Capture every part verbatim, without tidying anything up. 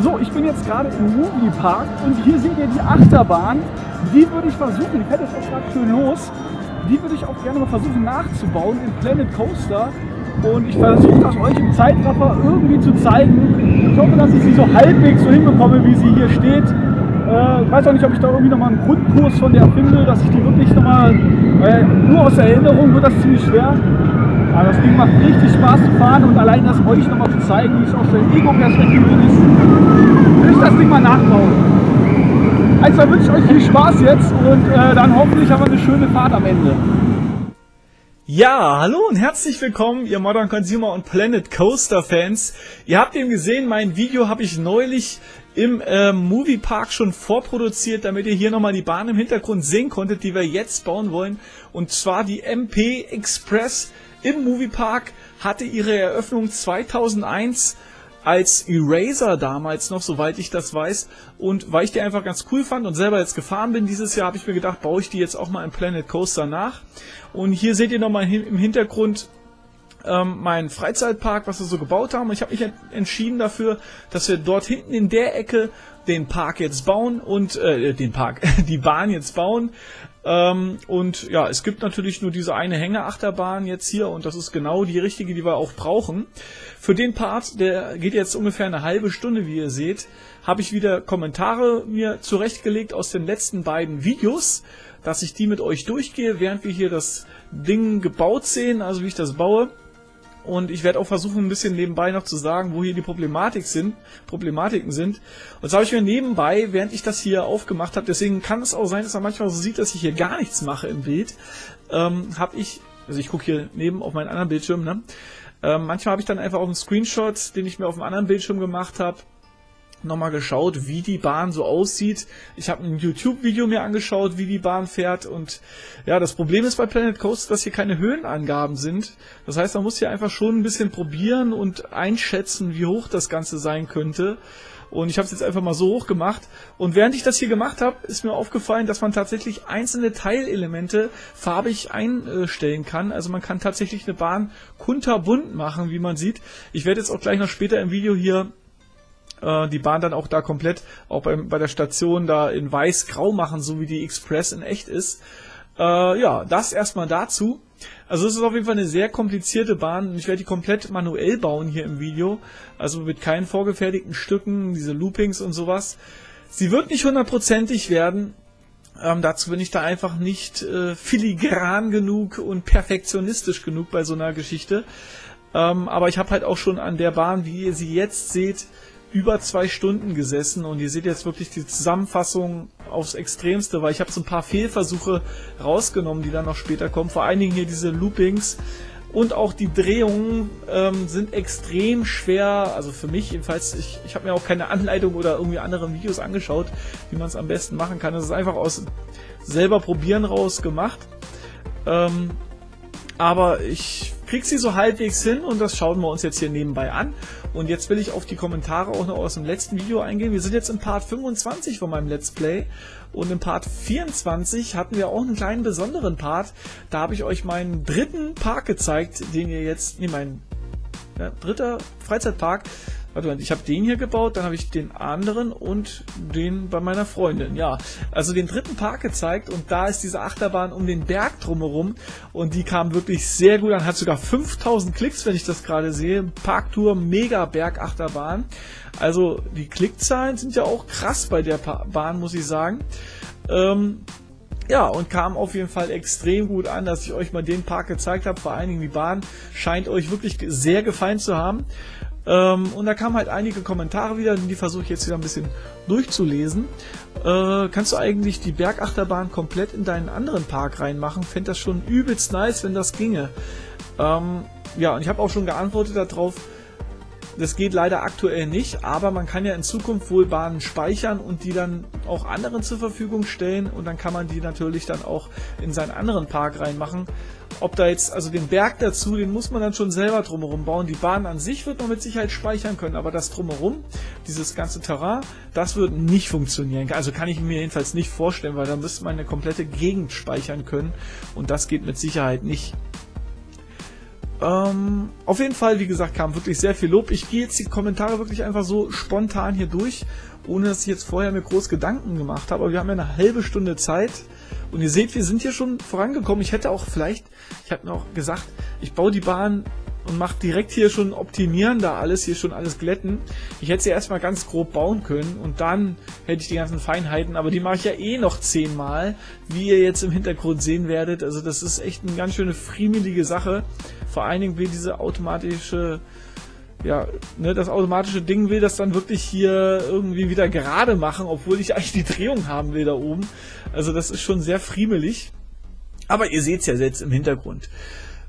So, ich bin jetzt gerade im Movie Park und hier seht ihr die Achterbahn. Die würde ich versuchen, ich hätte es auch gerade schön los, die würde ich auch gerne mal versuchen nachzubauen in Planet Coaster. Und ich versuche das euch im Zeitraffer irgendwie zu zeigen. Ich hoffe, dass ich sie so halbwegs so hinbekomme, wie sie hier steht. Äh, ich weiß auch nicht, ob ich da irgendwie nochmal einen Grundkurs von der finde, dass ich die wirklich nochmal, äh, nur aus der Erinnerung wird das ziemlich schwer. Aber das Ding macht richtig Spaß zu fahren und allein das euch nochmal zu zeigen, wie es aus der Ego-Perspektive ist, will ich das Ding mal nachbauen. Also wünsche ich euch viel Spaß jetzt und äh, dann hoffentlich haben wir eine schöne Fahrt am Ende. Ja, hallo und herzlich willkommen, ihr Modern Consumer und Planet Coaster Fans. Ihr habt eben gesehen, mein Video habe ich neulich im äh, Movie Park schon vorproduziert, damit ihr hier nochmal die Bahn im Hintergrund sehen konntet, die wir jetzt bauen wollen. Und zwar die M P Express im Movie Park hatte ihre Eröffnung zweitausendeins als Eraser damals noch, soweit ich das weiß. Und weil ich die einfach ganz cool fand und selber jetzt gefahren bin dieses Jahr, habe ich mir gedacht, baue ich die jetzt auch mal im Planet Coaster nach. Und hier seht ihr nochmal im Hintergrund ähm, meinen Freizeitpark, was wir so gebaut haben. Und ich habe mich entschieden dafür, dass wir dort hinten in der Ecke den Park jetzt bauen und äh, den Park, die Bahn jetzt bauen. Ähm, und ja, es gibt natürlich nur diese eine Hängeachterbahn jetzt hier und das ist genau die richtige, die wir auch brauchen. Für den Part, der geht jetzt ungefähr eine halbe Stunde, wie ihr seht, habe ich wieder Kommentare mir zurechtgelegt aus den letzten beiden Videos, dass ich die mit euch durchgehe, während wir hier das Ding gebaut sehen, also wie ich das baue. Und ich werde auch versuchen, ein bisschen nebenbei noch zu sagen, wo hier die Problematik sind, Problematiken sind. Und das habe ich mir nebenbei, während ich das hier aufgemacht habe, deswegen kann es auch sein, dass man manchmal so sieht, dass ich hier gar nichts mache im Bild, ähm, habe ich, also ich gucke hier neben auf meinen anderen Bildschirm, ne? ähm, manchmal habe ich dann einfach auch einen Screenshot, den ich mir auf einem anderen Bildschirm gemacht habe, nochmal geschaut, wie die Bahn so aussieht. Ich habe ein YouTube-Video mir angeschaut, wie die Bahn fährt und ja, das Problem ist bei Planet Coaster, dass hier keine Höhenangaben sind. Das heißt, man muss hier einfach schon ein bisschen probieren und einschätzen, wie hoch das Ganze sein könnte. Und ich habe es jetzt einfach mal so hoch gemacht. Und während ich das hier gemacht habe, ist mir aufgefallen, dass man tatsächlich einzelne Teilelemente farbig einstellen kann. Also man kann tatsächlich eine Bahn kunterbunt machen, wie man sieht. Ich werde jetzt auch gleich noch später im Video hier die Bahn dann auch da komplett, auch beim, bei der Station da in weiß-grau machen, so wie die Express in echt ist. Äh, ja, das erstmal dazu. Also es ist auf jeden Fall eine sehr komplizierte Bahn und ich werde die komplett manuell bauen hier im Video. Also mit keinen vorgefertigten Stücken, diese Loopings und sowas. Sie wird nicht hundertprozentig werden. Ähm, dazu bin ich da einfach nicht äh, filigran genug und perfektionistisch genug bei so einer Geschichte. Ähm, aber ich habe halt auch schon an der Bahn, wie ihr sie jetzt seht, über zwei Stunden gesessen und ihr seht jetzt wirklich die Zusammenfassung aufs Extremste, weil ich habe so ein paar Fehlversuche rausgenommen, die dann noch später kommen. Vor allen Dingen hier diese Loopings und auch die Drehungen ähm, sind extrem schwer, also für mich jedenfalls, ich, ich habe mir auch keine Anleitung oder irgendwie anderen Videos angeschaut, wie man es am besten machen kann. Das ist einfach aus selber probieren raus gemacht. Ähm, aber ich krieg sie so halbwegs hin und das schauen wir uns jetzt hier nebenbei an. Und jetzt will ich auf die Kommentare auch noch aus dem letzten Video eingehen. Wir sind jetzt im Part fünfundzwanzig von meinem Let's Play und im Part vierundzwanzig hatten wir auch einen kleinen besonderen Part. Da habe ich euch meinen dritten Park gezeigt, den ihr jetzt, nee, mein ja, dritter Freizeitpark. Warte mal, ich habe den hier gebaut, dann habe ich den anderen und den bei meiner Freundin, ja. Also den dritten Park gezeigt und da ist diese Achterbahn um den Berg drumherum und die kam wirklich sehr gut an, hat sogar fünftausend Klicks, wenn ich das gerade sehe. Parktour, mega Bergachterbahn. Also die Klickzahlen sind ja auch krass bei der Bahn, muss ich sagen. Ähm, ja, und kam auf jeden Fall extrem gut an, dass ich euch mal den Park gezeigt habe. Vor allen Dingen die Bahn scheint euch wirklich sehr gefallen zu haben. Und da kamen halt einige Kommentare wieder, die versuche ich jetzt wieder ein bisschen durchzulesen. Äh, kannst du eigentlich die Bergachterbahn komplett in deinen anderen Park reinmachen? Fände das schon übelst nice, wenn das ginge. Ähm, ja, und ich habe auch schon geantwortet darauf, das geht leider aktuell nicht, aber man kann ja in Zukunft wohl Bahnen speichern und die dann auch anderen zur Verfügung stellen und dann kann man die natürlich dann auch in seinen anderen Park reinmachen. Ob da jetzt, also den Berg dazu, den muss man dann schon selber drumherum bauen. Die Bahn an sich wird man mit Sicherheit speichern können, aber das drumherum, dieses ganze Terrain, das wird nicht funktionieren. Also kann ich mir jedenfalls nicht vorstellen, weil dann müsste man eine komplette Gegend speichern können und das geht mit Sicherheit nicht. Ähm, auf jeden Fall, wie gesagt, kam wirklich sehr viel Lob. Ich gehe jetzt die Kommentare wirklich einfach so spontan hier durch, ohne dass ich jetzt vorher mir groß Gedanken gemacht habe. Aber wir haben ja eine halbe Stunde Zeit und ihr seht, wir sind hier schon vorangekommen. Ich hätte auch vielleicht, ich habe mir auch gesagt, ich baue die Bahn und mache direkt hier schon optimieren, da alles, hier schon alles glätten. Ich hätte sie erstmal ganz grob bauen können und dann hätte ich die ganzen Feinheiten, aber die mache ich ja eh noch zehnmal, wie ihr jetzt im Hintergrund sehen werdet. Also das ist echt eine ganz schöne friemelige Sache. Vor allen Dingen will diese automatische, ja, ne, das automatische Ding will das dann wirklich hier irgendwie wieder gerade machen, obwohl ich eigentlich die Drehung haben will da oben. Also das ist schon sehr friemelig. Aber ihr seht es ja jetzt im Hintergrund.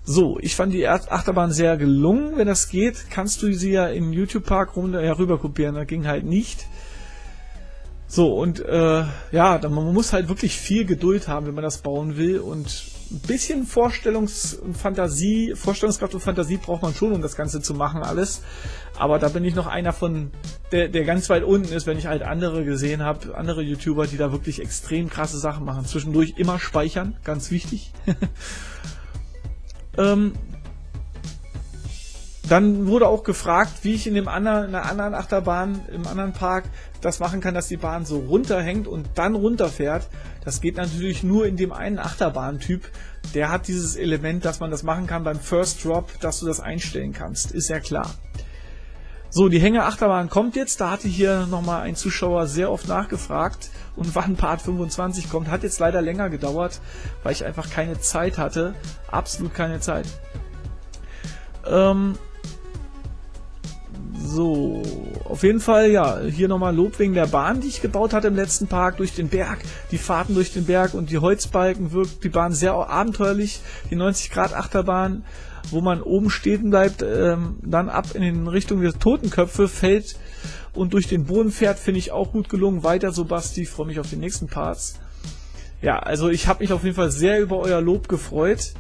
So, ich fand die Achterbahn sehr gelungen. Wenn das geht, kannst du sie ja im YouTube-Park rum, ja, rüber kopieren. Das ging halt nicht. So, und äh, ja, dann, man muss halt wirklich viel Geduld haben, wenn man das bauen will. Und ein bisschen Vorstellungs- und Fantasie, Vorstellungskraft und Fantasie braucht man schon, um das Ganze zu machen alles. Aber da bin ich noch einer von, der, der ganz weit unten ist, wenn ich halt andere gesehen habe, andere YouTuber, die da wirklich extrem krasse Sachen machen. Zwischendurch immer speichern, ganz wichtig. Ähm, dann wurde auch gefragt, wie ich in dem anderen, in einer anderen Achterbahn, im anderen Park, das machen kann, dass die Bahn so runterhängt und dann runterfährt. Das geht natürlich nur in dem einen Achterbahntyp. Der hat dieses Element, dass man das machen kann beim First Drop, dass du das einstellen kannst. Ist ja klar. So, die Hängeachterbahn kommt jetzt. Da hatte hier nochmal ein Zuschauer sehr oft nachgefragt und wann Part fünfundzwanzig kommt. Hat jetzt leider länger gedauert, weil ich einfach keine Zeit hatte. Absolut keine Zeit. Ähm so, auf jeden Fall, ja, hier nochmal Lob wegen der Bahn, die ich gebaut hatte im letzten Park, durch den Berg. Die Fahrten durch den Berg und die Holzbalken wirkt die Bahn sehr abenteuerlich. Die neunzig Grad Achterbahn, wo man oben stehen bleibt, ähm, dann ab in Richtung der Totenköpfe fällt und durch den Boden fährt, finde ich auch gut gelungen. Weiter so, Basti, ich freue mich auf die nächsten Parts. Ja, also ich habe mich auf jeden Fall sehr über euer Lob gefreut.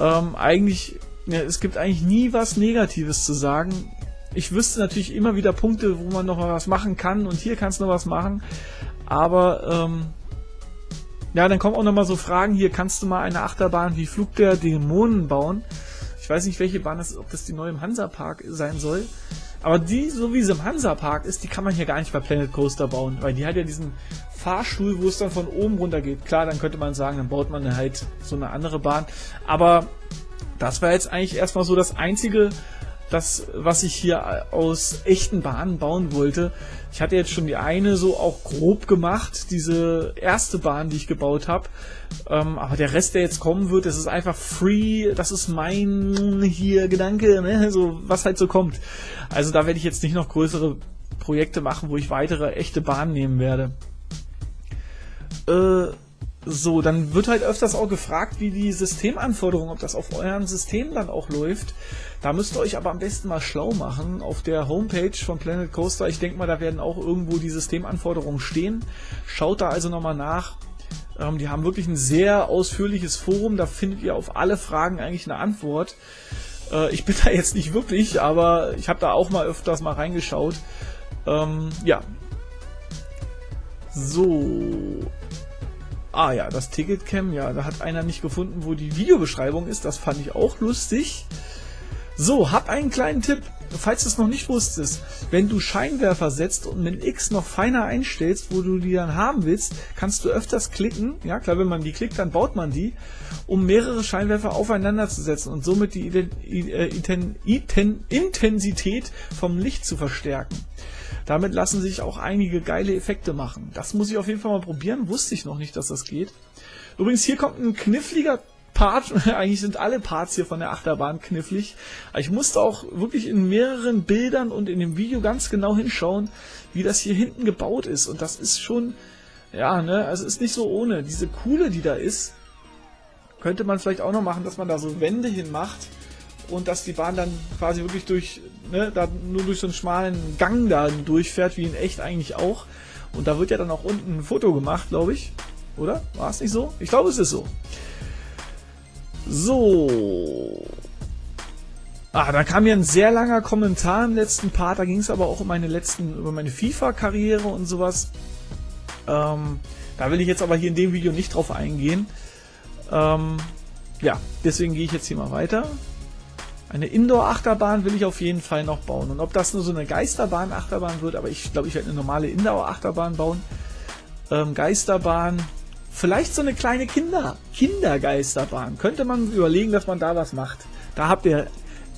Ähm, eigentlich, ja, es gibt eigentlich nie was Negatives zu sagen. Ich wüsste natürlich immer wieder Punkte, wo man noch was machen kann und hier kannst du noch was machen, aber ähm, ja, dann kommen auch nochmal so Fragen hier, kannst du mal eine Achterbahn wie Flug der Dämonen bauen? Ich weiß nicht, welche Bahn das ist, ob das die neue im Hansapark sein soll. Aber die, so wie sie im Hansapark ist, die kann man hier gar nicht bei Planet Coaster bauen, weil die hat ja diesen Fahrstuhl, wo es dann von oben runter geht. Klar, dann könnte man sagen, dann baut man halt so eine andere Bahn. Aber das war jetzt eigentlich erstmal so das einzige, das, was ich hier aus echten Bahnen bauen wollte. Ich hatte jetzt schon die eine so auch grob gemacht, diese erste Bahn, die ich gebaut habe. Ähm, aber der Rest, der jetzt kommen wird, das ist einfach free, das ist mein hier Gedanke, ne? So, was halt so kommt. Also da werde ich jetzt nicht noch größere Projekte machen, wo ich weitere echte Bahnen nehmen werde. Äh, so, dann wird halt öfters auch gefragt, wie die Systemanforderungen, ob das auf eurem System dann auch läuft. Da müsst ihr euch aber am besten mal schlau machen auf der Homepage von Planet Coaster. Ich denke mal, da werden auch irgendwo die Systemanforderungen stehen. Schaut da also nochmal nach. Ähm, die haben wirklich ein sehr ausführliches Forum. Da findet ihr auf alle Fragen eigentlich eine Antwort. Äh, ich bin da jetzt nicht wirklich, aber ich habe da auch mal öfters mal reingeschaut. Ähm, ja. So. Ah ja, das Ticketcam. Ja, da hat einer nicht gefunden, wo die Videobeschreibung ist. Das fand ich auch lustig. So, hab einen kleinen Tipp, falls du es noch nicht wusstest. Wenn du Scheinwerfer setzt und mit X noch feiner einstellst, wo du die dann haben willst, kannst du öfters klicken. Ja, klar, wenn man die klickt, dann baut man die, um mehrere Scheinwerfer aufeinander zu setzen und somit die Intensität vom Licht zu verstärken. Damit lassen sich auch einige geile Effekte machen. Das muss ich auf jeden Fall mal probieren, wusste ich noch nicht, dass das geht. Übrigens, hier kommt ein kniffliger Part, eigentlich sind alle Parts hier von der Achterbahn knifflig. Ich musste auch wirklich in mehreren Bildern und in dem Video ganz genau hinschauen, wie das hier hinten gebaut ist. Und das ist schon, ja, ne, also ist nicht so ohne. Diese Kuhle, die da ist, könnte man vielleicht auch noch machen, dass man da so Wände hin macht und dass die Bahn dann quasi wirklich durch, ne, da nur durch so einen schmalen Gang da durchfährt, wie in echt eigentlich auch. Und da wird ja dann auch unten ein Foto gemacht, glaube ich. Oder? War es nicht so? Ich glaube, es ist so. So. Ah, da kam mir ein sehr langer Kommentar im letzten Part, da ging es aber auch um meine letzten, über meine FIFA-Karriere und sowas. Ähm, da will ich jetzt aber hier in dem Video nicht drauf eingehen. Ähm, ja, deswegen gehe ich jetzt hier mal weiter. Eine Indoor-Achterbahn will ich auf jeden Fall noch bauen. Und ob das nur so eine Geisterbahn-Achterbahn wird, aber ich glaube, ich werde eine normale Indoor-Achterbahn bauen. Ähm, Geisterbahn, vielleicht so eine kleine Kinder, Kindergeisterbahn. Könnte man überlegen, dass man da was macht. Da habt ihr,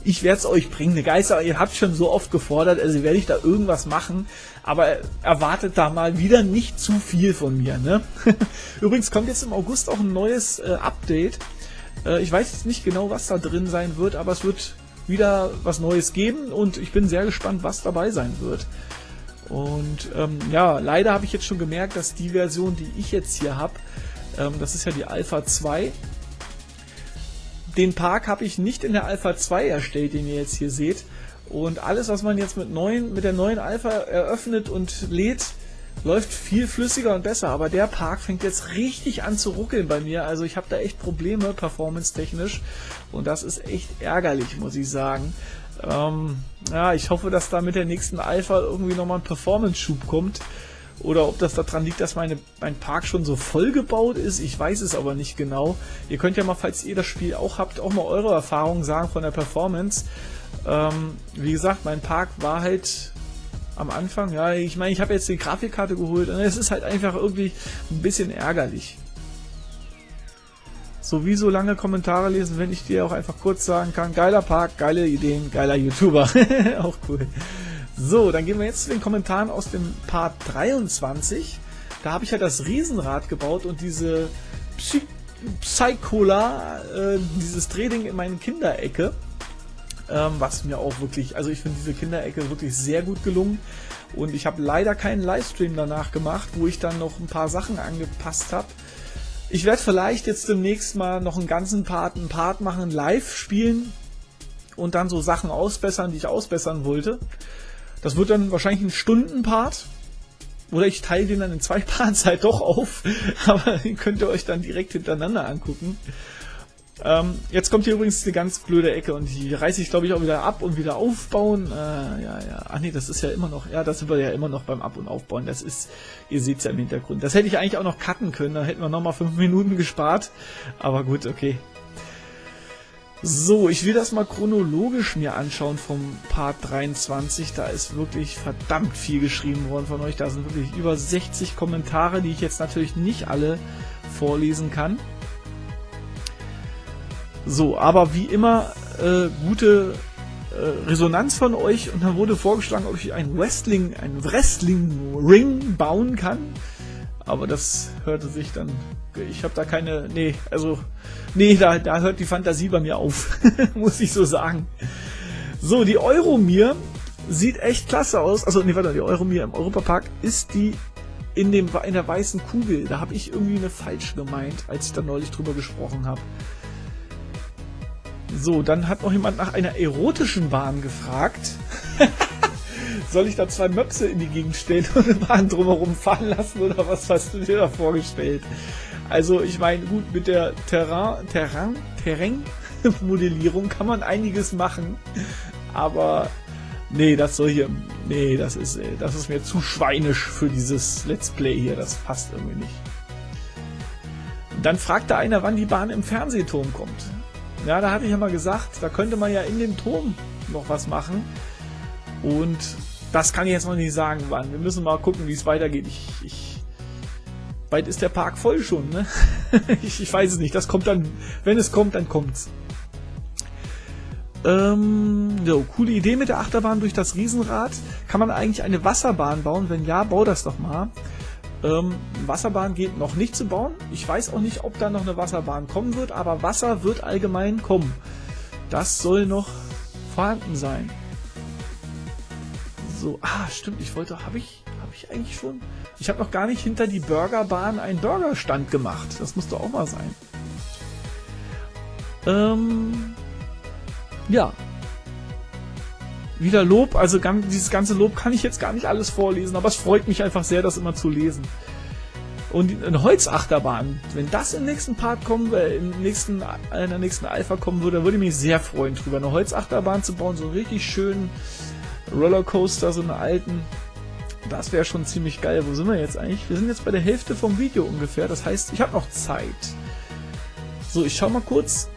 ich werde es euch bringen, eine Geisterbahn, ihr habt schon so oft gefordert, also werde ich da irgendwas machen. Aber erwartet da mal wieder nicht zu viel von mir, ne? Übrigens kommt jetzt im August auch ein neues äh, Update. Ich weiß jetzt nicht genau, was da drin sein wird, aber es wird wieder was Neues geben und ich bin sehr gespannt, was dabei sein wird. Und ähm, ja, leider habe ich jetzt schon gemerkt, dass die Version, die ich jetzt hier habe, ähm, das ist ja die Alpha zwei, den Park habe ich nicht in der Alpha zwei erstellt, den ihr jetzt hier seht. Und alles, was man jetzt mit, neuen, mit der neuen Alpha eröffnet und lädt, läuft viel flüssiger und besser, aber der Park fängt jetzt richtig an zu ruckeln bei mir, also ich habe da echt Probleme performance-technisch und das ist echt ärgerlich, muss ich sagen. Ähm, ja, ich hoffe, dass da mit der nächsten Alpha irgendwie nochmal ein Performance-Schub kommt oder ob das daran liegt, dass meine, mein Park schon so voll gebaut ist, ich weiß es aber nicht genau. Ihr könnt ja mal, falls ihr das Spiel auch habt, auch mal eure Erfahrungen sagen von der Performance. Ähm, wie gesagt, mein Park war halt am Anfang, ja, ich meine, ich habe jetzt die Grafikkarte geholt und es ist halt einfach irgendwie ein bisschen ärgerlich. Sowieso lange Kommentare lesen, wenn ich dir auch einfach kurz sagen kann, geiler Park, geile Ideen, geiler YouTuber. Auch cool. So, dann gehen wir jetzt zu den Kommentaren aus dem Part dreiundzwanzig. Da habe ich ja halt das Riesenrad gebaut und diese Psy Psychola, äh, dieses Drehding in meinen Kinderecke. Ähm, was mir auch wirklich, also ich finde diese Kinderecke wirklich sehr gut gelungen und ich habe leider keinen Livestream danach gemacht, wo ich dann noch ein paar Sachen angepasst habe. Ich werde vielleicht jetzt demnächst mal noch einen ganzen Part, einen Part machen, live spielen und dann so Sachen ausbessern, die ich ausbessern wollte. Das wird dann wahrscheinlich ein Stundenpart oder ich teile den dann in zwei Parts halt doch auf, aber den könnt ihr euch dann direkt hintereinander angucken. Ähm, jetzt kommt hier übrigens eine ganz blöde Ecke und die reiße ich, glaube ich, auch wieder ab und wieder aufbauen. Äh, ja, ja. Ach nee, das ist ja immer noch, ja, das sind wir ja immer noch beim Ab- und Aufbauen. Das ist, ihr seht es ja im Hintergrund. Das hätte ich eigentlich auch noch cutten können, da hätten wir nochmal fünf Minuten gespart. Aber gut, okay. So, ich will das mal chronologisch mir anschauen vom Part dreiundzwanzig. Da ist wirklich verdammt viel geschrieben worden von euch. Da sind wirklich über sechzig Kommentare, die ich jetzt natürlich nicht alle vorlesen kann. So, aber wie immer, äh, gute äh, Resonanz von euch und dann wurde vorgeschlagen, ob ich ein Wrestling, ein Wrestling-Ring bauen kann, aber das hörte sich dann, ich habe da keine, nee, also, nee, da, da hört die Fantasie bei mir auf, muss ich so sagen. So, die Euromir sieht echt klasse aus, also, nee, warte, die Euromir im Europapark ist die in, dem, in der weißen Kugel, da habe ich irgendwie eine falsch gemeint, als ich da neulich drüber gesprochen habe. So, dann hat noch jemand nach einer erotischen Bahn gefragt. Soll ich da zwei Möpse in die Gegend stellen und eine Bahn drumherum fahren lassen oder was hast du dir da vorgestellt? Also ich meine, gut, mit der Terrain, Terrain, Terrain-Modellierung kann man einiges machen, aber nee, das soll hier, nee, das ist, das ist mir zu schweinisch für dieses Let's Play hier, das passt irgendwie nicht. Und dann fragte da einer, wann die Bahn im Fernsehturm kommt. Ja, da hatte ich ja mal gesagt, da könnte man ja in dem Turm noch was machen. Und das kann ich jetzt noch nicht sagen, wann. Wir müssen mal gucken, wie es weitergeht. Ich, ich, bald ist der Park voll schon, ne? ich, ich weiß es nicht. Das kommt dann, wenn es kommt, dann kommt's. Ähm, so, coole Idee mit der Achterbahn durch das Riesenrad. Kann man eigentlich eine Wasserbahn bauen? Wenn ja, bau das doch mal. Ähm, Wasserbahn geht noch nicht zu bauen. Ich weiß auch nicht, ob da noch eine Wasserbahn kommen wird, aber Wasser wird allgemein kommen. Das soll noch vorhanden sein. So, ah, stimmt, ich wollte, habe ich, habe ich eigentlich schon? Ich habe noch gar nicht hinter die Burgerbahn einen Burgerstand gemacht. Das musste auch mal sein. Ähm, ja. Wieder Lob, also dieses ganze Lob kann ich jetzt gar nicht alles vorlesen, aber es freut mich einfach sehr, das immer zu lesen. Und eine Holzachterbahn, wenn das im nächsten Part kommen, äh, im nächsten, in der nächsten Alpha kommen würde, würde ich mich sehr freuen drüber, eine Holzachterbahn zu bauen, so einen richtig schönen Rollercoaster, so einen alten. Das wäre schon ziemlich geil. Wo sind wir jetzt eigentlich? Wir sind jetzt bei der Hälfte vom Video ungefähr, das heißt, ich habe noch Zeit. So, ich schau mal kurz.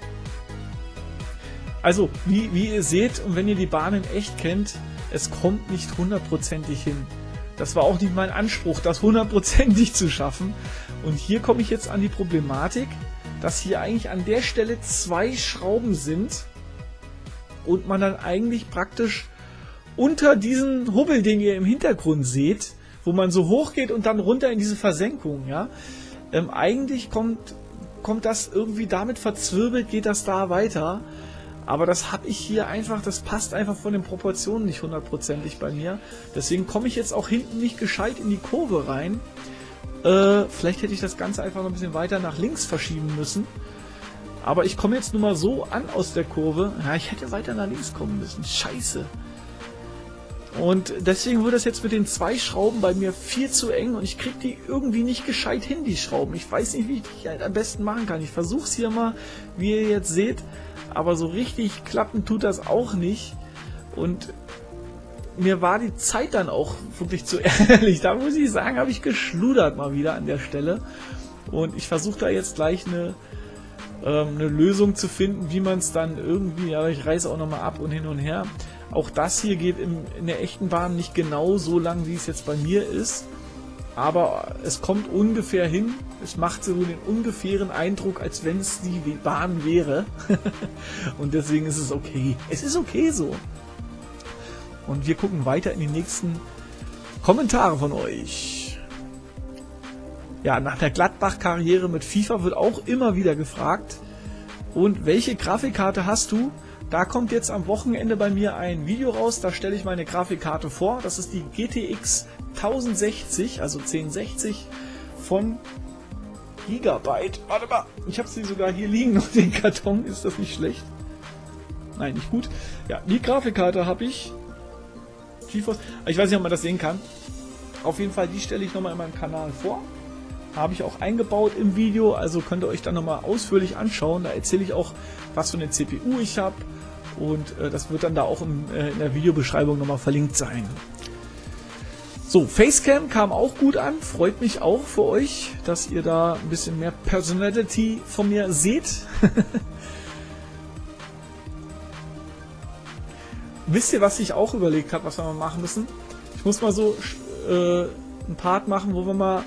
Also, wie, wie ihr seht und wenn ihr die Bahn in echt kennt, es kommt nicht hundertprozentig hin. Das war auch nicht mein Anspruch, das hundertprozentig zu schaffen. Und hier komme ich jetzt an die Problematik, dass hier eigentlich an der Stelle zwei Schrauben sind und man dann eigentlich praktisch unter diesen Hubbel, den ihr im Hintergrund seht, wo man so hoch geht und dann runter in diese Versenkung, ja, ähm, eigentlich kommt, kommt das irgendwie damit verzwirbelt, geht das da weiter. Aber das habe ich hier einfach, das passt einfach von den Proportionen nicht hundertprozentig bei mir. Deswegen komme ich jetzt auch hinten nicht gescheit in die Kurve rein. Äh, vielleicht hätte ich das Ganze einfach noch ein bisschen weiter nach links verschieben müssen. Aber ich komme jetzt nur mal so an aus der Kurve. Ja, ich hätte weiter nach links kommen müssen. Scheiße. Und deswegen wird das jetzt mit den zwei Schrauben bei mir viel zu eng und ich kriege die irgendwie nicht gescheit hin, die Schrauben. Ich weiß nicht, wie ich die halt am besten machen kann. Ich versuche es hier mal, wie ihr jetzt seht, aber so richtig klappen tut das auch nicht. Und mir war die Zeit dann auch wirklich zu ehrlich. Da muss ich sagen, habe ich geschludert mal wieder an der Stelle. Und ich versuche da jetzt gleich eine, ähm, eine Lösung zu finden, wie man es dann irgendwie, aber ich reiße auch nochmal ab und hin und her. Auch das hier geht im, in der echten Bahn nicht genau so lang, wie es jetzt bei mir ist. Aber es kommt ungefähr hin. Es macht so den ungefähren Eindruck, als wenn es die Bahn wäre. Und deswegen ist es okay. Es ist okay so. Und wir gucken weiter in die nächsten Kommentare von euch. Ja, nach der Gladbach-Karriere mit FIFA wird auch immer wieder gefragt. Und welche Grafikkarte hast du? Da kommt jetzt am Wochenende bei mir ein Video raus, da stelle ich meine Grafikkarte vor. Das ist die G T X zehn sechzig, also zehn sechzig von Gigabyte. Warte mal, ich habe sie sogar hier liegen und den Karton, ist das nicht schlecht? Nein, nicht gut. Ja, die Grafikkarte habe ich. GeForce, ich weiß nicht, ob man das sehen kann. Auf jeden Fall, die stelle ich nochmal in meinem Kanal vor. Habe ich auch eingebaut im Video, also könnt ihr euch dann nochmal ausführlich anschauen. Da erzähle ich auch, was für eine C P U ich habe. Und äh, das wird dann da auch im, äh, in der Videobeschreibung nochmal verlinkt sein. So, Facecam kam auch gut an. Freut mich auch für euch, dass ihr da ein bisschen mehr Personality von mir seht. Wisst ihr, was ich auch überlegt habe, was wir mal machen müssen? Ich muss mal so äh, einen Part machen, wo wir mal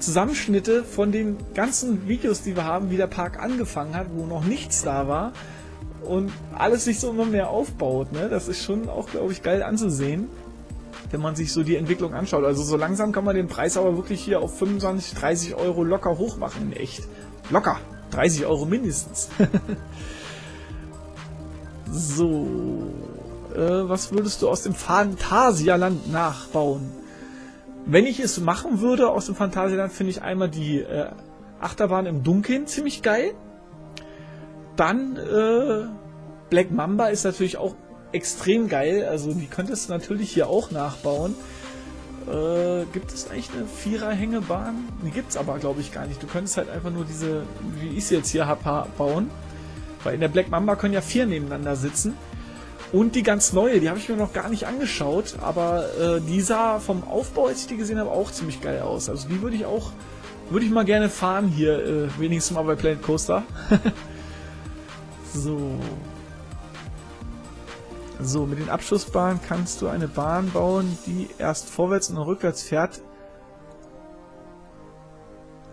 Zusammenschnitte von den ganzen Videos, die wir haben, wie der Park angefangen hat, wo noch nichts da war und alles sich so immer mehr aufbaut, ne? Das ist schon auch, glaube ich, geil anzusehen, wenn man sich so die Entwicklung anschaut. Also so langsam kann man den Preis aber wirklich hier auf fünfundzwanzig, dreißig Euro locker hochmachen, in echt. Locker. dreißig Euro mindestens. So. Äh, was würdest du aus dem Phantasialand nachbauen? Wenn ich es machen würde aus dem Phantasialand, finde ich einmal die äh, Achterbahn im Dunkeln ziemlich geil. Dann äh, Black Mamba ist natürlich auch extrem geil. Also die könntest du natürlich hier auch nachbauen. Äh, gibt es eigentlich eine Vierer-Hängebahn? Die gibt es aber, glaube ich, gar nicht. Du könntest halt einfach nur diese, wie ich sie jetzt hier habe, bauen. Weil in der Black Mamba können ja vier nebeneinander sitzen. Und die ganz neue, die habe ich mir noch gar nicht angeschaut, aber äh, die sah vom Aufbau, als ich die gesehen habe, auch ziemlich geil aus. Also die würde ich auch, würde ich mal gerne fahren hier, äh, wenigstens mal bei Planet Coaster. So. So, mit den Abschussbahnen kannst du eine Bahn bauen, die erst vorwärts und dann rückwärts fährt.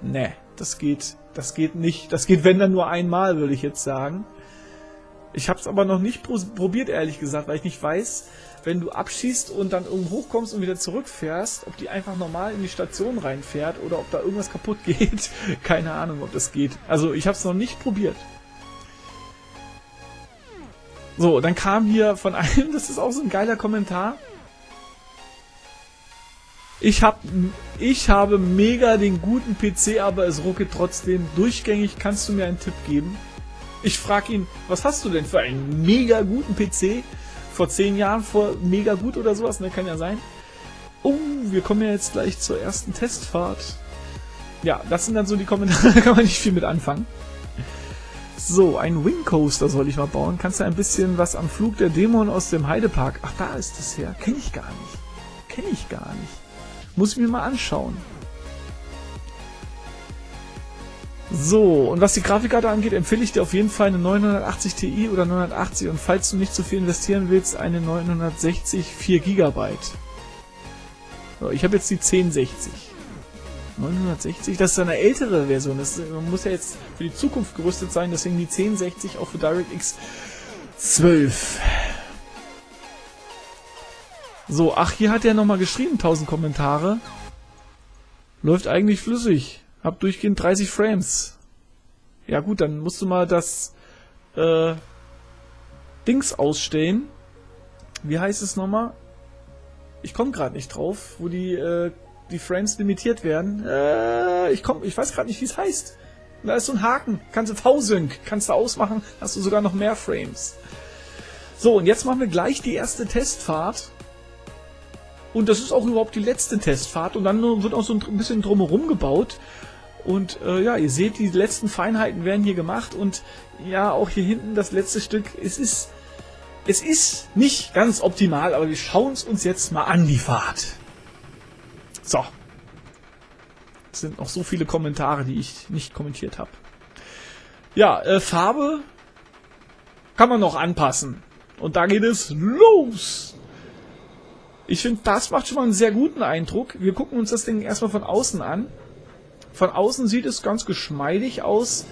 Ne, das geht, das geht nicht. Das geht, wenn, dann nur einmal, würde ich jetzt sagen. Ich habe es aber noch nicht probiert, ehrlich gesagt, weil ich nicht weiß, wenn du abschießt und dann irgendwo hochkommst und wieder zurückfährst, ob die einfach normal in die Station reinfährt oder ob da irgendwas kaputt geht. Keine Ahnung, ob das geht. Also ich habe es noch nicht probiert. So, dann kam hier von einem, das ist auch so ein geiler Kommentar. Ich, hab, ich habe mega den guten P C, aber es ruckelt trotzdem. Durchgängig, kannst du mir einen Tipp geben? Ich frage ihn, was hast du denn für einen mega guten P C? Vor zehn Jahren, vor mega gut oder sowas, ne? Kann ja sein. Oh, wir kommen ja jetzt gleich zur ersten Testfahrt. Ja, das sind dann so die Kommentare, da kann man nicht viel mit anfangen. So, ein Wingcoaster soll ich mal bauen. Kannst du ein bisschen was am Flug der Dämonen aus dem Heidepark? Ach, da ist das her. Kenne ich gar nicht. Kenne ich gar nicht. Muss ich mir mal anschauen. So, und was die Grafikkarte angeht, empfehle ich dir auf jeden Fall eine neunhundertachtzig Ti oder neunhundertachtzig und falls du nicht zu viel investieren willst, eine neunhundertsechzig vier Gigabyte. So, ich habe jetzt die zehn sechzig. neunhundertsechzig, das ist eine ältere Version, das muss ja jetzt für die Zukunft gerüstet sein, deswegen die zehn sechzig auch für DirectX zwölf. So, ach, hier hat er nochmal geschrieben, tausend Kommentare. Läuft eigentlich flüssig. Hab durchgehend dreißig Frames. Ja gut, dann musst du mal das äh, Dings ausstellen. Wie heißt es nochmal? Ich komme gerade nicht drauf, wo die äh, die Frames limitiert werden. Äh, ich komm, ich weiß gerade nicht, wie es heißt. Da ist so ein Haken. Kannst du V-Sync, kannst du ausmachen, hast du sogar noch mehr Frames. So, und jetzt machen wir gleich die erste Testfahrt. Und das ist auch überhaupt die letzte Testfahrt. Und dann wird auch so ein bisschen drumherum gebaut. Und äh, ja, ihr seht, die letzten Feinheiten werden hier gemacht. Und ja, auch hier hinten das letzte Stück. Es ist, es ist nicht ganz optimal, aber wir schauen es uns jetzt mal an, die Fahrt. So. Es sind noch so viele Kommentare, die ich nicht kommentiert habe. Ja, äh, Farbe kann man noch anpassen. Und da geht es los! Ich finde, das macht schon mal einen sehr guten Eindruck. Wir gucken uns das Ding erstmal von außen an. Von außen sieht es ganz geschmeidig aus.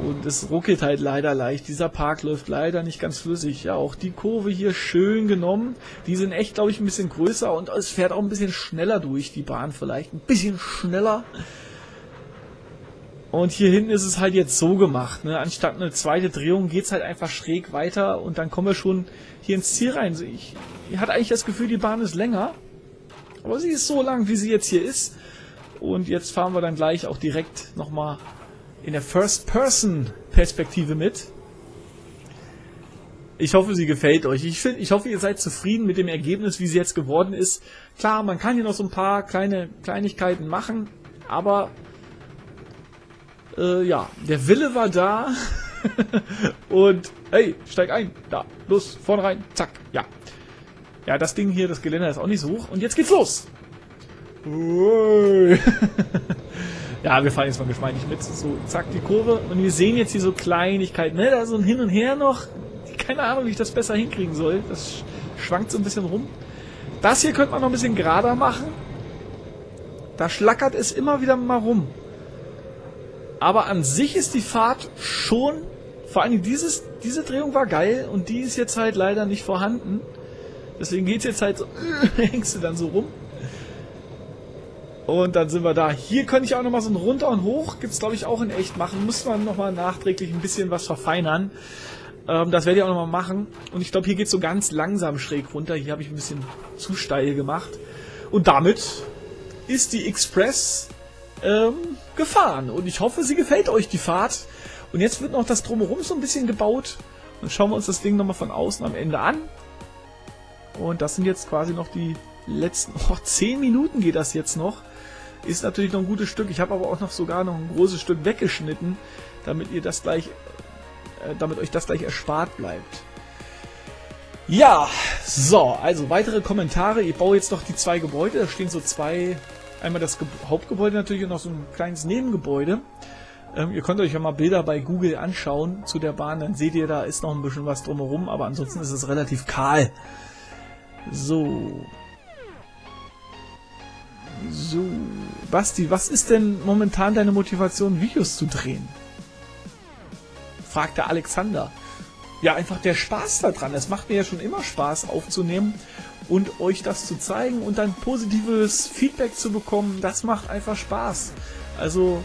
Und es ruckelt halt leider leicht. Dieser Park läuft leider nicht ganz flüssig. Ja, auch die Kurve hier schön genommen. Die sind echt, glaube ich, ein bisschen größer. Und es fährt auch ein bisschen schneller durch, die Bahn vielleicht. Ein bisschen schneller. Und hier hinten ist es halt jetzt so gemacht, ne? Anstatt eine zweite Drehung geht es halt einfach schräg weiter und dann kommen wir schon hier ins Ziel rein. Ich, ich hatte eigentlich das Gefühl, die Bahn ist länger, aber sie ist so lang, wie sie jetzt hier ist. Und jetzt fahren wir dann gleich auch direkt nochmal in der First-Person-Perspektive mit. Ich hoffe, sie gefällt euch. Ich finde, ich hoffe, ihr seid zufrieden mit dem Ergebnis, wie sie jetzt geworden ist. Klar, man kann hier noch so ein paar kleine Kleinigkeiten machen, aber... Äh, ja, der Wille war da und hey, steig ein, da, los, vorne rein, zack, ja. Ja, das Ding hier, das Geländer ist auch nicht so hoch und jetzt geht's los. Ja, wir fahren jetzt mal geschmeidig mit, so, zack, die Kurve und wir sehen jetzt hier so Kleinigkeiten, ne, da so ein Hin und Her noch, keine Ahnung, wie ich das besser hinkriegen soll, das schwankt so ein bisschen rum. Das hier könnte man noch ein bisschen gerader machen, da schlackert es immer wieder mal rum. Aber an sich ist die Fahrt schon, vor allem dieses, diese Drehung war geil und die ist jetzt halt leider nicht vorhanden. Deswegen geht es jetzt halt so, hängst du dann so rum. Und dann sind wir da. Hier könnte ich auch nochmal so ein Runter und Hoch, gibt es glaube ich auch in echt machen. Muss man nochmal nachträglich ein bisschen was verfeinern. Ähm, das werde ich auch nochmal machen. Und ich glaube hier geht es so ganz langsam schräg runter. Hier habe ich ein bisschen zu steil gemacht. Und damit ist die Express... Ähm, gefahren und ich hoffe, sie gefällt euch, die Fahrt. Und jetzt wird noch das Drumherum so ein bisschen gebaut und schauen wir uns das Ding nochmal von außen am Ende an. Und das sind jetzt quasi noch die letzten, oh, zehn Minuten geht das jetzt noch. Ist natürlich noch ein gutes Stück, ich habe aber auch noch sogar noch ein großes Stück weggeschnitten, damit ihr das gleich, äh, damit euch das gleich erspart bleibt. Ja, so, also weitere Kommentare. Ich baue jetzt noch die zwei Gebäude, da stehen so zwei... Einmal das Ge Hauptgebäude natürlich und noch so ein kleines Nebengebäude. Ähm, ihr könnt euch ja mal Bilder bei Google anschauen zu der Bahn, dann seht ihr, da ist noch ein bisschen was drumherum, aber ansonsten ist es relativ kahl. So. So. Basti, was ist denn momentan deine Motivation, Videos zu drehen? Fragt der Alexander. Ja, einfach der Spaß daran. Es macht mir ja schon immer Spaß aufzunehmen und euch das zu zeigen und dann positives Feedback zu bekommen. Das macht einfach Spaß. Also,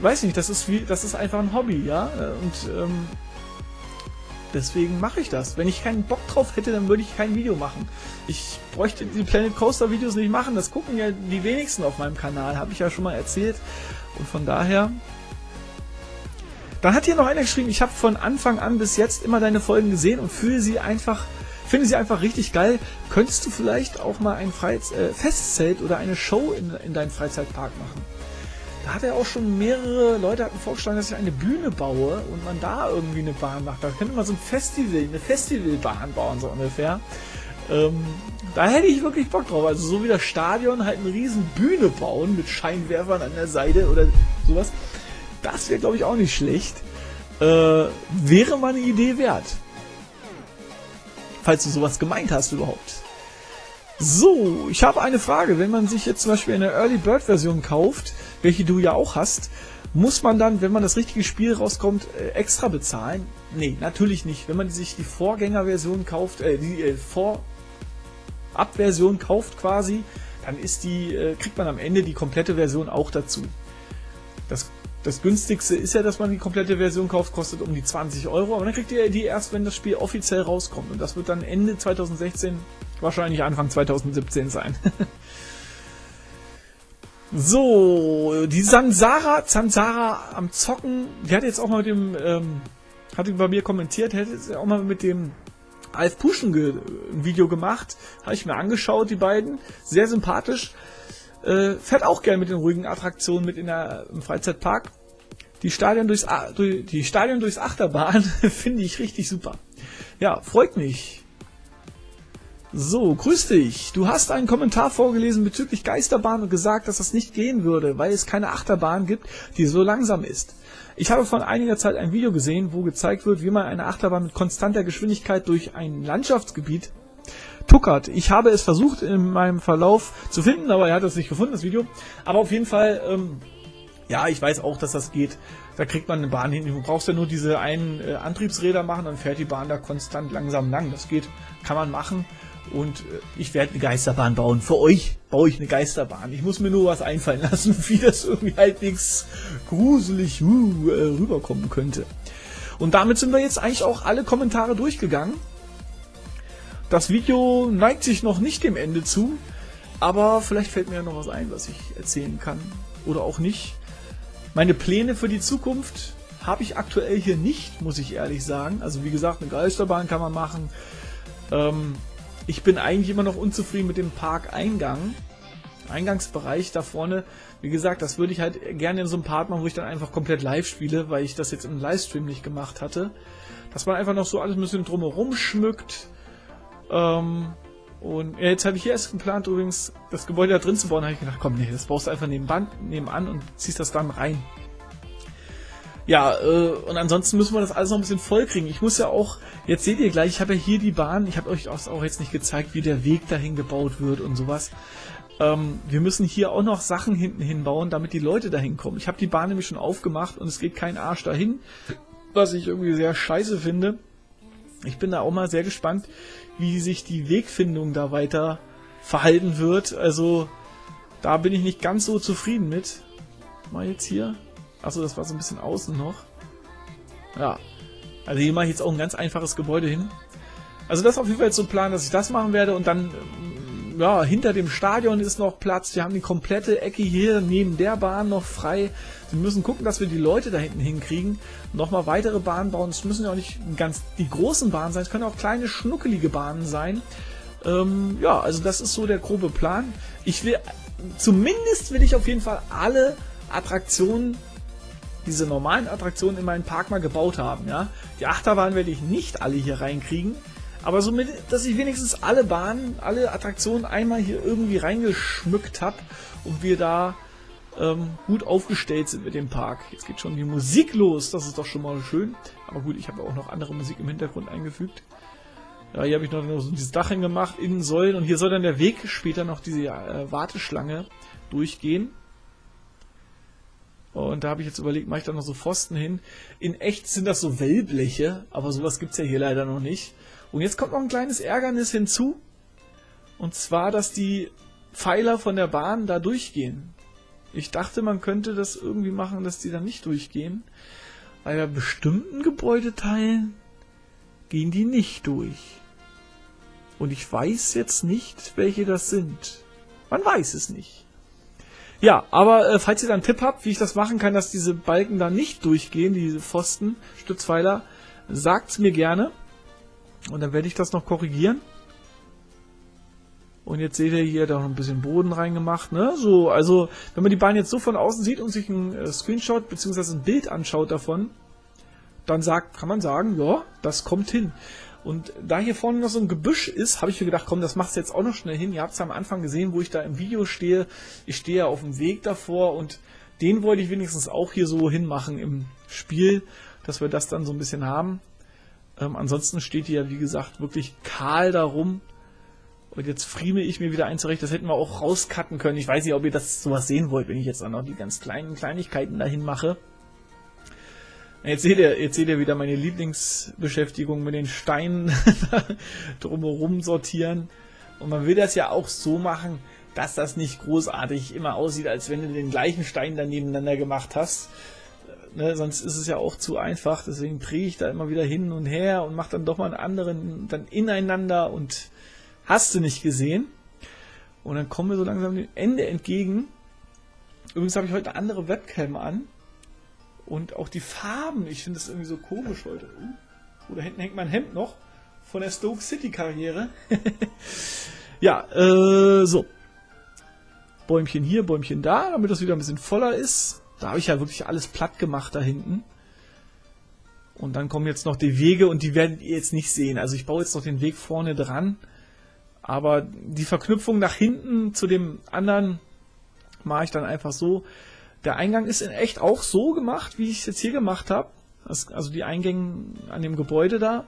weiß nicht, das ist wie, das ist einfach ein Hobby, ja. Und ähm, deswegen mache ich das. Wenn ich keinen Bock drauf hätte, dann würde ich kein Video machen. Ich bräuchte die Planet Coaster Videos nicht machen. Das gucken ja die wenigsten auf meinem Kanal, habe ich ja schon mal erzählt. Und von daher... Dann hat hier noch einer geschrieben, ich habe von Anfang an bis jetzt immer deine Folgen gesehen und fühle sie einfach, finde sie einfach richtig geil. Könntest du vielleicht auch mal ein Freiz äh, Festzelt oder eine Show in, in deinem Freizeitpark machen? Da hat er auch schon mehrere Leute hatten vorgeschlagen, dass ich eine Bühne baue und man da irgendwie eine Bahn macht. Da könnte man so ein Festival, eine Festivalbahn bauen, so ungefähr. Ähm, Da hätte ich wirklich Bock drauf. Also so wie das Stadion halt eine riesen Bühne bauen mit Scheinwerfern an der Seite oder sowas. Das wäre, glaube ich, auch nicht schlecht. Äh, wäre mal eine Idee wert. Falls du sowas gemeint hast überhaupt. So, ich habe eine Frage. Wenn man sich jetzt zum Beispiel eine Early Bird Version kauft, welche du ja auch hast, muss man dann, wenn man das richtige Spiel rauskommt, extra bezahlen? Nee, natürlich nicht. Wenn man sich die Vorgängerversion kauft, äh, die äh, Vorabversion kauft quasi, dann ist die, äh, kriegt man am Ende die komplette Version auch dazu. Das, das günstigste ist ja, dass man die komplette Version kauft, kostet um die zwanzig Euro, aber dann kriegt ihr die erst, wenn das Spiel offiziell rauskommt. Und das wird dann Ende zwanzig sechzehn, wahrscheinlich Anfang zwanzig siebzehn sein. So, die Sansara, Sansara am Zocken, die hat jetzt auch mal mit dem, ähm, hat bei mir kommentiert, hätte jetzt auch mal mit dem Alf Puschen ge ein Video gemacht, habe ich mir angeschaut, die beiden, sehr sympathisch, äh, fährt auch gerne mit den ruhigen Attraktionen mit in der, im Freizeitpark. Die Stadion durchs, A durch, die Stadion durchs Achterbahn finde ich richtig super. Ja, freut mich. So, grüß dich. Du hast einen Kommentar vorgelesen bezüglich Geisterbahn und gesagt, dass das nicht gehen würde, weil es keine Achterbahn gibt, die so langsam ist. Ich habe vor einiger Zeit ein Video gesehen, wo gezeigt wird, wie man eine Achterbahn mit konstanter Geschwindigkeit durch ein Landschaftsgebiet tuckert. Ich habe es versucht in meinem Verlauf zu finden, aber er hat es nicht gefunden, das Video. Aber auf jeden Fall, ähm, ja, ich weiß auch, dass das geht. Da kriegt man eine Bahn hin. Du brauchst ja nur diese einen äh, Antriebsräder machen, dann fährt die Bahn da konstant langsam lang. Das geht, kann man machen. Und ich werde eine Geisterbahn bauen. Für euch baue ich eine Geisterbahn. Ich muss mir nur was einfallen lassen, wie das irgendwie halbwegs gruselig uh, rüberkommen könnte. Und damit sind wir jetzt eigentlich auch alle Kommentare durchgegangen. Das Video neigt sich noch nicht dem Ende zu, aber vielleicht fällt mir ja noch was ein, was ich erzählen kann. Oder auch nicht. Meine Pläne für die Zukunft habe ich aktuell hier nicht, muss ich ehrlich sagen. Also wie gesagt, eine Geisterbahn kann man machen. Ähm... Ich bin eigentlich immer noch unzufrieden mit dem Parkeingang, Eingangsbereich da vorne. Wie gesagt, das würde ich halt gerne in so einem Part machen, wo ich dann einfach komplett live spiele, weil ich das jetzt im Livestream nicht gemacht hatte. Dass man einfach noch so alles ein bisschen drumherum schmückt. Ähm, und ja, jetzt habe ich hier erst geplant, übrigens das Gebäude da drin zu bauen. Da habe ich gedacht, komm, nee, das baust du einfach nebenan, nebenan und ziehst das dann rein. Ja, äh, und ansonsten müssen wir das alles noch ein bisschen voll kriegen. Ich muss ja auch, jetzt seht ihr gleich, ich habe ja hier die Bahn, ich habe euch das auch jetzt nicht gezeigt, wie der Weg dahin gebaut wird und sowas. Ähm, wir müssen hier auch noch Sachen hinten hinbauen, damit die Leute dahin kommen. Ich habe die Bahn nämlich schon aufgemacht und es geht kein Arsch dahin, was ich irgendwie sehr scheiße finde. Ich bin da auch mal sehr gespannt, wie sich die Wegfindung da weiter verhalten wird. Also, da bin ich nicht ganz so zufrieden mit. Mal jetzt hier... Achso, das war so ein bisschen außen noch. Ja. Also hier mache ich jetzt auch ein ganz einfaches Gebäude hin. Also das ist auf jeden Fall jetzt so ein Plan, dass ich das machen werde. Und dann, ja, hinter dem Stadion ist noch Platz. Wir haben die komplette Ecke hier neben der Bahn noch frei. Wir müssen gucken, dass wir die Leute da hinten hinkriegen. Nochmal weitere Bahnen bauen. Es müssen ja auch nicht ganz die großen Bahnen sein. Es können auch kleine, schnuckelige Bahnen sein. Ähm, ja, also das ist so der grobe Plan. Ich will, zumindest will ich auf jeden Fall alle Attraktionen, diese normalen Attraktionen in meinen Park mal gebaut haben, ja. Die Achterbahn werde ich nicht alle hier reinkriegen, aber somit, dass ich wenigstens alle Bahnen, alle Attraktionen einmal hier irgendwie reingeschmückt habe und wir da ähm, gut aufgestellt sind mit dem Park. Jetzt geht schon die Musik los, das ist doch schon mal schön, aber gut, ich habe auch noch andere Musik im Hintergrund eingefügt. Ja, hier habe ich noch so dieses Dach hingemacht, innen Säulen, und hier soll dann der Weg später noch diese äh, Warteschlange durchgehen. Und da habe ich jetzt überlegt, mache ich da noch so Pfosten hin. In echt sind das so Wellbleche, aber sowas gibt es ja hier leider noch nicht. Und jetzt kommt noch ein kleines Ärgernis hinzu. Und zwar, dass die Pfeiler von der Bahn da durchgehen. Ich dachte, man könnte das irgendwie machen, dass die da nicht durchgehen. Weil bei bestimmten Gebäudeteilen gehen die nicht durch. Und ich weiß jetzt nicht, welche das sind. Man weiß es nicht. Ja, aber äh, falls ihr da einen Tipp habt, wie ich das machen kann, dass diese Balken da nicht durchgehen, diese Pfosten, Stützpfeiler, sagt's mir gerne. Und dann werde ich das noch korrigieren. Und jetzt seht ihr hier, da noch ein bisschen Boden reingemacht, ne? So, also, wenn man die Bahn jetzt so von außen sieht und sich einen äh, Screenshot bzw. ein Bild anschaut davon, dann sagt, kann man sagen, ja, das kommt hin. Und da hier vorne noch so ein Gebüsch ist, habe ich mir gedacht, komm, das machst du jetzt auch noch schnell hin. Ihr habt es ja am Anfang gesehen, wo ich da im Video stehe. Ich stehe ja auf dem Weg davor und den wollte ich wenigstens auch hier so hinmachen im Spiel, dass wir das dann so ein bisschen haben. Ähm, ansonsten steht hier ja, wie gesagt, wirklich kahl darum. Und jetzt friemel ich mir wieder ein zurecht. Das hätten wir auch rauscutten können. Ich weiß nicht, ob ihr das sowas sehen wollt, wenn ich jetzt dann noch die ganz kleinen Kleinigkeiten dahin mache. Jetzt seht ihr, jetzt seht ihr wieder meine Lieblingsbeschäftigung mit den Steinen drumherum sortieren. Und man will das ja auch so machen, dass das nicht großartig immer aussieht, als wenn du den gleichen Stein dann nebeneinander gemacht hast. Ne, sonst ist es ja auch zu einfach. Deswegen präge ich da immer wieder hin und her und mache dann doch mal einen anderen dann ineinander und hast du nicht gesehen. Und dann kommen wir so langsam dem Ende entgegen. Übrigens habe ich heute eine andere Webcam an. Und auch die Farben, ich finde das irgendwie so komisch heute. Oh, da hinten hängt mein Hemd noch von der Stoke City Karriere. Ja, äh, so. Bäumchen hier, Bäumchen da, damit das wieder ein bisschen voller ist. Da habe ich ja wirklich alles platt gemacht da hinten. Und dann kommen jetzt noch die Wege und die werdet ihr jetzt nicht sehen. Also ich baue jetzt noch den Weg vorne dran. Aber die Verknüpfung nach hinten zu dem anderen mache ich dann einfach so. Der Eingang ist in echt auch so gemacht, wie ich es jetzt hier gemacht habe. Also die Eingänge an dem Gebäude da.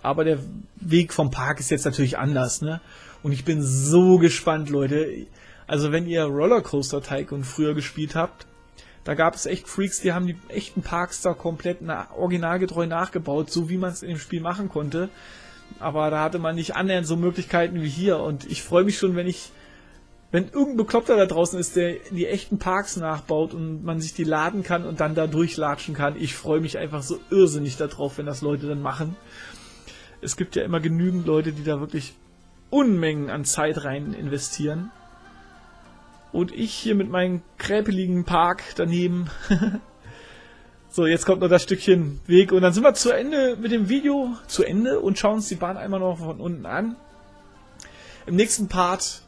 Aber der Weg vom Park ist jetzt natürlich anders, ne? Und ich bin so gespannt, Leute. Also wenn ihr Rollercoaster Tycoon früher gespielt habt, da gab es echt Freaks, die haben die echten Parks da komplett originalgetreu nachgebaut, so wie man es in dem Spiel machen konnte. Aber da hatte man nicht annähernd so Möglichkeiten wie hier. Und ich freue mich schon, wenn ich... Wenn irgendein Bekloppter da draußen ist, der die echten Parks nachbaut und man sich die laden kann und dann da durchlatschen kann, ich freue mich einfach so irrsinnig darauf, wenn das Leute dann machen. Es gibt ja immer genügend Leute, die da wirklich Unmengen an Zeit rein investieren. Und ich hier mit meinem kräpeligen Park daneben. So, jetzt kommt noch das Stückchen Weg und dann sind wir zu Ende mit dem Video, zu Ende und schauen uns die Bahn einmal noch von unten an. Im nächsten Part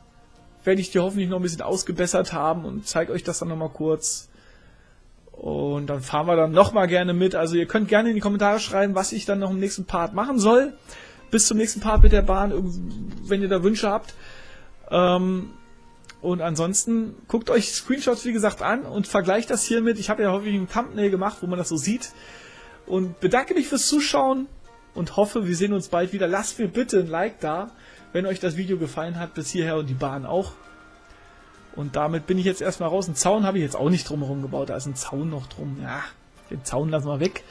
werde ich die hoffentlich noch ein bisschen ausgebessert haben und zeige euch das dann nochmal kurz. Und dann fahren wir dann nochmal gerne mit. Also ihr könnt gerne in die Kommentare schreiben, was ich dann noch im nächsten Part machen soll. Bis zum nächsten Part mit der Bahn, wenn ihr da Wünsche habt. Und ansonsten guckt euch Screenshots wie gesagt an und vergleicht das hiermit. Ich habe ja hoffentlich ein Thumbnail gemacht, wo man das so sieht. Und bedanke mich fürs Zuschauen und hoffe, wir sehen uns bald wieder. Lasst mir bitte ein Like da, wenn euch das Video gefallen hat, bis hierher und die Bahn auch. Und damit bin ich jetzt erstmal raus. Einen Zaun habe ich jetzt auch nicht drumherum gebaut. Da ist ein Zaun noch drum. Ja, den Zaun lassen wir weg.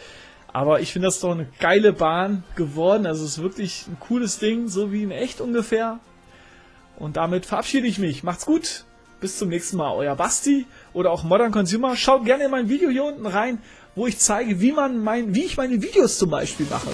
Aber ich finde, das ist doch eine geile Bahn geworden. Also es ist wirklich ein cooles Ding, so wie in echt ungefähr. Und damit verabschiede ich mich. Macht's gut. Bis zum nächsten Mal. Euer Basti oder auch Modern Consumer. Schaut gerne in mein Video hier unten rein, wo ich zeige, wie man mein, wie ich meine Videos zum Beispiel mache.